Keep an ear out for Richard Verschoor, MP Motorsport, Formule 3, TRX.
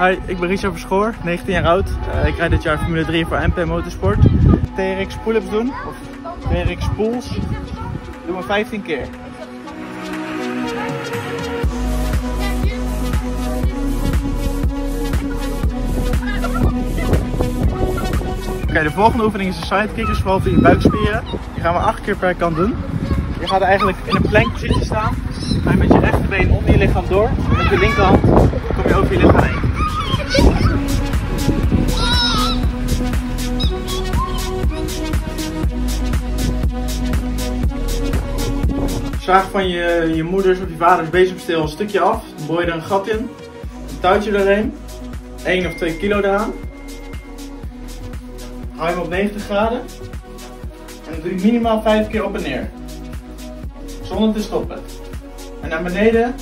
Hi, ik ben Richard Verschoor, 19 jaar oud. Ik rijd dit jaar Formule 3 voor MP Motorsport. TRX pull-ups doen, of TRX pulls, doen we 15 keer. Oké, de volgende oefening is de sidekick, dus vooral voor je buikspieren. Die gaan we 8 keer per kant doen. Je gaat eigenlijk in een plank zitten staan. Ga je met je rechterbeen onder je lichaam door. Met je linkerhand kom je over je lichaam heen. Zaag van je moeders of je vaders bezemsteel een stukje af. Dan boor je er een gat in. Een touwtje erheen. 1 of 2 kilo eraan. Hou je hem op 90 graden. En dan doe je minimaal 5 keer op en neer. Zonder te stoppen. En naar beneden